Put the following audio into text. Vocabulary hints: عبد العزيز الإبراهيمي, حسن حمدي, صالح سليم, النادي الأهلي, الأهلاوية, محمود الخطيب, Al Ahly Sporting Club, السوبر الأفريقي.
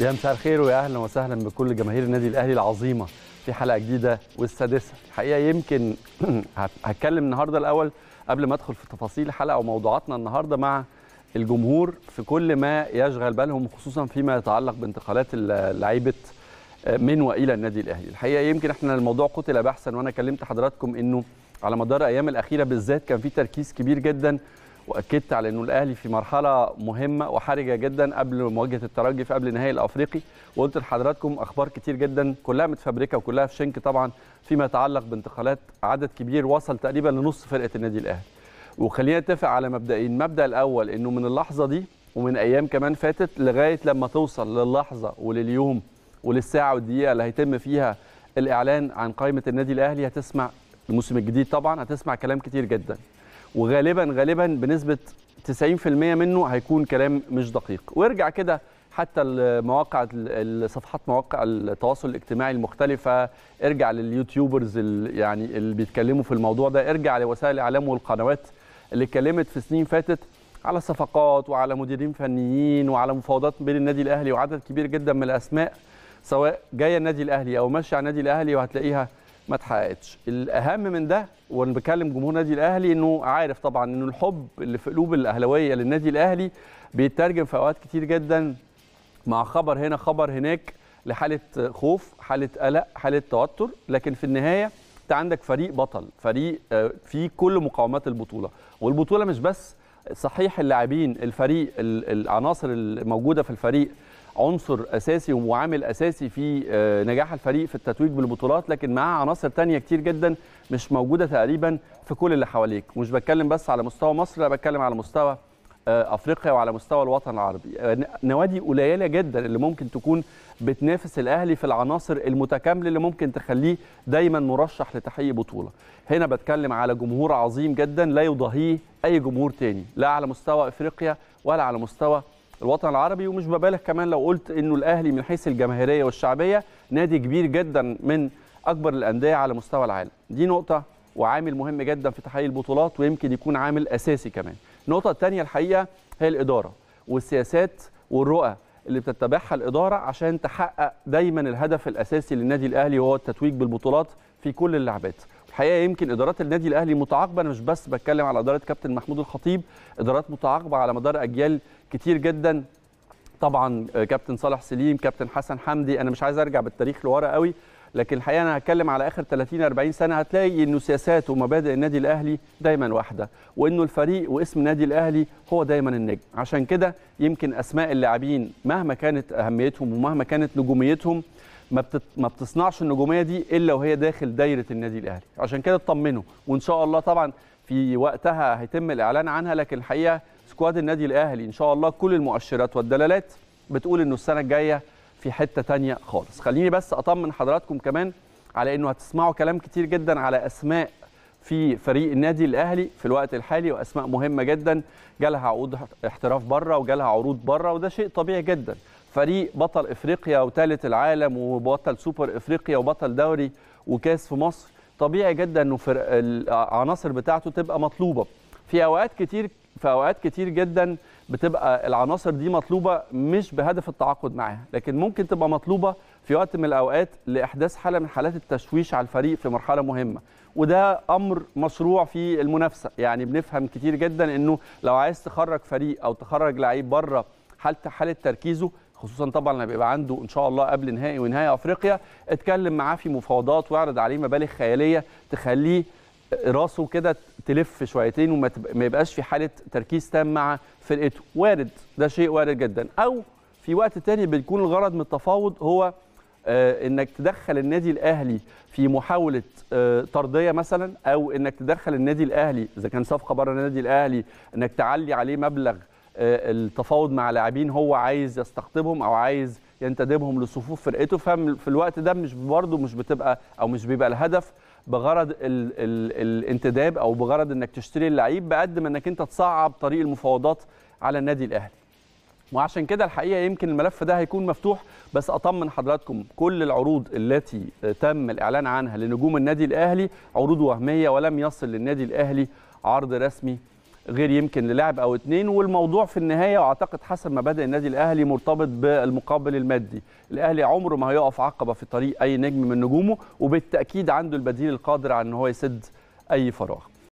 يا مساء الخير ويا اهلا وسهلا بكل جماهير النادي الاهلي العظيمه في حلقه جديده والسادسه. الحقيقه يمكن هتكلم النهارده الاول قبل ما ادخل في تفاصيل الحلقه وموضوعاتنا النهارده مع الجمهور في كل ما يشغل بالهم، خصوصا فيما يتعلق بانتقالات لعيبه من والى النادي الاهلي. الحقيقه يمكن احنا الموضوع قتل بحثا، وانا كلمت حضراتكم انه على مدار الايام الاخيره بالذات كان في تركيز كبير جدا، واكدت على انه الاهلي في مرحله مهمه وحرجه جدا قبل مواجهه الترجي في قبل النهائي الافريقي، وقلت لحضراتكم اخبار كتير جدا كلها متفبركه وكلها في شنك طبعا فيما يتعلق بانتقالات عدد كبير وصل تقريبا لنص فرقه النادي الاهلي. وخلينا نتفق على مبدئين، المبدا الاول انه من اللحظه دي ومن ايام كمان فاتت لغايه لما توصل للحظه ولليوم وللساعه والدقيقه اللي هيتم فيها الاعلان عن قائمه النادي الاهلي، هتسمع الموسم الجديد طبعا هتسمع كلام كتير جدا، وغالبا بنسبه 90% منه هيكون كلام مش دقيق. وارجع كده حتى المواقع، صفحات مواقع التواصل الاجتماعي المختلفه، ارجع لليوتيوبرز يعني اللي بيتكلموا في الموضوع ده، ارجع لوسائل الاعلام والقنوات اللي اتكلمت في سنين فاتت على صفقات وعلى مديرين فنيين وعلى مفاوضات بين النادي الاهلي وعدد كبير جدا من الاسماء سواء جايه النادي الاهلي او ماشيه على النادي الاهلي، وهتلاقيها ما اتحققتش. الاهم من ده وانا بكلم جمهور النادي الاهلي انه عارف طبعا انه الحب اللي في قلوب الاهلاويه للنادي الاهلي بيترجم في اوقات كتير جدا مع خبر هنا خبر هناك لحاله خوف، حاله قلق، حاله توتر، لكن في النهايه انت عندك فريق بطل، فريق فيه كل مقومات البطوله، والبطوله مش بس صحيح اللاعبين، الفريق، العناصر الموجوده في الفريق عنصر اساسي وعامل اساسي في نجاح الفريق في التتويج بالبطولات، لكن معاه عناصر تانية كتير جدا مش موجوده تقريبا في كل اللي حواليك. ومش بتكلم بس على مستوى مصر، لا بتكلم على مستوى افريقيا وعلى مستوى الوطن العربي. نوادي قليله جدا اللي ممكن تكون بتنافس الاهلي في العناصر المتكامله اللي ممكن تخليه دايما مرشح لتحقيق بطوله. هنا بتكلم على جمهور عظيم جدا لا يضاهيه اي جمهور تاني، لا على مستوى افريقيا ولا على مستوى الوطن العربي. ومش ببالغ كمان لو قلت انه الاهلي من حيث الجماهيريه والشعبيه نادي كبير جدا من اكبر الانديه على مستوى العالم. دي نقطه وعامل مهم جدا في تحقيق البطولات، ويمكن يكون عامل اساسي كمان. النقطه الثانيه الحقيقه هي الاداره والسياسات والرؤى اللي بتتبعها الاداره عشان تحقق دايما الهدف الاساسي للنادي الاهلي وهو التتويج بالبطولات في كل اللعبات. الحقيقه يمكن ادارات النادي الاهلي متعاقبه، انا مش بس بتكلم على اداره كابتن محمود الخطيب، ادارات متعاقبه على مدار اجيال كتير جدا طبعا، كابتن صالح سليم، كابتن حسن حمدي، انا مش عايز ارجع بالتاريخ لورا قوي، لكن الحقيقه انا هتكلم على اخر 30-40 سنه، هتلاقي انه سياسات ومبادئ النادي الاهلي دايما واحده، وانه الفريق واسم النادي الاهلي هو دايما النجم. عشان كده يمكن اسماء اللاعبين مهما كانت اهميتهم ومهما كانت نجوميتهم ما بتصنعش النجوميه دي الا وهي داخل دايره النادي الاهلي. عشان كده اطمنوا، وان شاء الله طبعا في وقتها هيتم الاعلان عنها، لكن الحقيقه سكواد النادي الاهلي ان شاء الله كل المؤشرات والدلالات بتقول انه السنه الجايه في حته ثانيه خالص. خليني بس اطمن حضراتكم كمان على انه هتسمعوا كلام كتير جدا على اسماء في فريق النادي الاهلي في الوقت الحالي، واسماء مهمه جدا جالها عقود احتراف بره وجالها عروض بره، وده شيء طبيعي جدا. فريق بطل افريقيا وثالث العالم وبطل سوبر افريقيا وبطل دوري وكاس في مصر، طبيعي جدا انه العناصر بتاعته تبقى مطلوبه. في اوقات كتير جدا بتبقى العناصر دي مطلوبه مش بهدف التعاقد معاها، لكن ممكن تبقى مطلوبه في وقت من الاوقات لاحداث حاله من حالات التشويش على الفريق في مرحله مهمه، وده امر مشروع في المنافسه. يعني بنفهم كتير جدا انه لو عايز تخرج فريق او تخرج لعيب بره حاله تركيزه، خصوصا طبعا لما يبقى عنده ان شاء الله قبل نهائي ونهائي افريقيا، اتكلم معاه في مفاوضات واعرض عليه مبالغ خياليه تخليه راسه كده تلف شويتين وما يبقاش في حاله تركيز تام مع فرقته. وارد، ده شيء وارد جدا. او في وقت تاني بيكون الغرض من التفاوض هو انك تدخل النادي الاهلي في محاوله طرديه مثلا، او انك تدخل النادي الاهلي اذا كان صفقه بره النادي الاهلي انك تعلي عليه مبلغ التفاوض مع لاعبين هو عايز يستقطبهم او عايز ينتدبهم لصفوف فرقته. ففي الوقت ده مش برضه مش بتبقى او مش بيبقى الهدف بغرض الانتداب او بغرض انك تشتري اللعيب بقد ما انك انت تصعب طريق المفاوضات على النادي الاهلي. وعشان كده الحقيقه يمكن الملف ده هيكون مفتوح، بس اطمن حضراتكم كل العروض التي تم الاعلان عنها لنجوم النادي الاهلي عروض وهميه، ولم يصل للنادي الاهلي عرض رسمي غير يمكن للاعب او اتنين، والموضوع في النهايه واعتقد حسب مبادئ النادي الاهلي مرتبط بالمقابل المادي. الاهلي عمره ما هيقف عقبه في طريق اي نجم من نجومه، وبالتاكيد عنده البديل القادر على ان هو يسد اي فراغ.